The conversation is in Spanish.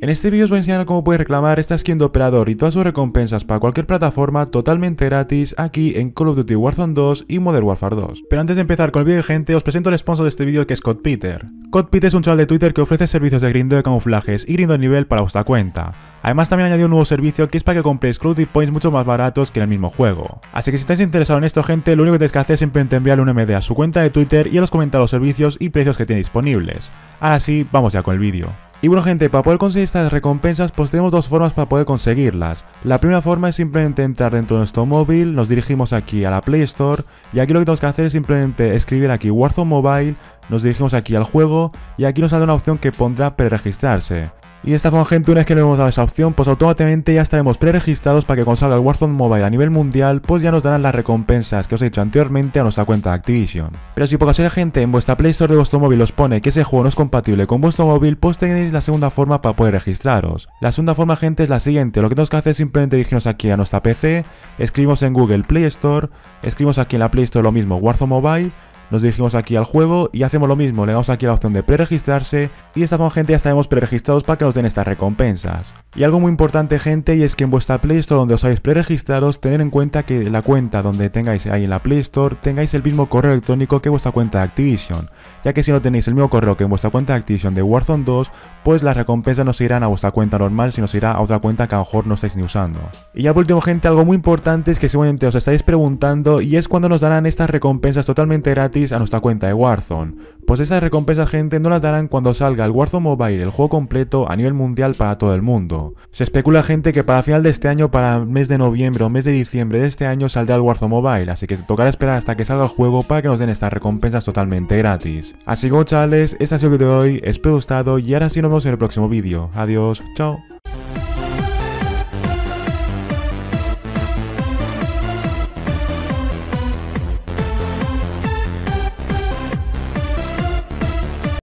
En este vídeo os voy a enseñar cómo puedes reclamar esta skin de operador y todas sus recompensas para cualquier plataforma totalmente gratis aquí en Call of Duty Warzone 2 y Modern Warfare 2. Pero antes de empezar con el vídeo, gente, os presento el sponsor de este vídeo, que es Codpeter. Codpeter es un chaval de Twitter que ofrece servicios de grindeo de camuflajes y grindo de nivel para vuestra cuenta. Además también añadió un nuevo servicio que es para que compréis Clarity Points mucho más baratos que en el mismo juego. Así que si estáis interesados en esto, gente, lo único que tenéis que hacer es simplemente enviarle un MD a su cuenta de Twitter y a los comentarios los servicios y precios que tiene disponibles. Ahora sí, vamos ya con el vídeo. Y bueno, gente, para poder conseguir estas recompensas pues tenemos dos formas para poder conseguirlas. La primera forma es simplemente entrar dentro de nuestro móvil, nos dirigimos aquí a la Play Store y aquí lo que tenemos que hacer es simplemente escribir aquí Warzone Mobile, nos dirigimos aquí al juego y aquí nos sale una opción que pondrá preregistrarse. Y de esta forma, gente, una vez que le hemos dado esa opción, pues automáticamente ya estaremos preregistrados para que cuando salga el Warzone Mobile a nivel mundial, pues ya nos darán las recompensas que os he dicho anteriormente a nuestra cuenta de Activision. Pero si por casualidad, gente, en vuestra Play Store de vuestro móvil os pone que ese juego no es compatible con vuestro móvil, pues tenéis la segunda forma para poder registraros. La segunda forma, gente, es la siguiente. Lo que tenemos que hacer es simplemente dirigirnos aquí a nuestra PC, escribimos en Google Play Store, escribimos aquí en la Play Store lo mismo, Warzone Mobile. Nos dirigimos aquí al juego y hacemos lo mismo, le damos aquí la opción de preregistrarse y de esta forma, gente, ya estaremos preregistrados para que nos den estas recompensas. Y algo muy importante, gente, y es que en vuestra Play Store donde os habéis preregistrados, tened en cuenta que la cuenta donde tengáis ahí en la Play Store tengáis el mismo correo electrónico que vuestra cuenta de Activision, ya que si no tenéis el mismo correo que en vuestra cuenta de Activision de Warzone 2, pues las recompensas no se irán a vuestra cuenta normal, sino se irá a otra cuenta que a lo mejor no estáis ni usando. Y ya por último, gente, algo muy importante es que seguramente os estáis preguntando y es cuando nos darán estas recompensas totalmente gratis a nuestra cuenta de Warzone. Pues esas recompensas, gente, no las darán cuando salga el Warzone Mobile, el juego completo a nivel mundial para todo el mundo. Se especula, gente, que para final de este año, para el mes de noviembre o mes de diciembre de este año saldrá el Warzone Mobile, así que tocará esperar hasta que salga el juego para que nos den estas recompensas totalmente gratis. Así que, chavales, este ha sido el vídeo de hoy, espero que os haya gustado y ahora sí nos vemos en el próximo vídeo. Adiós, chao.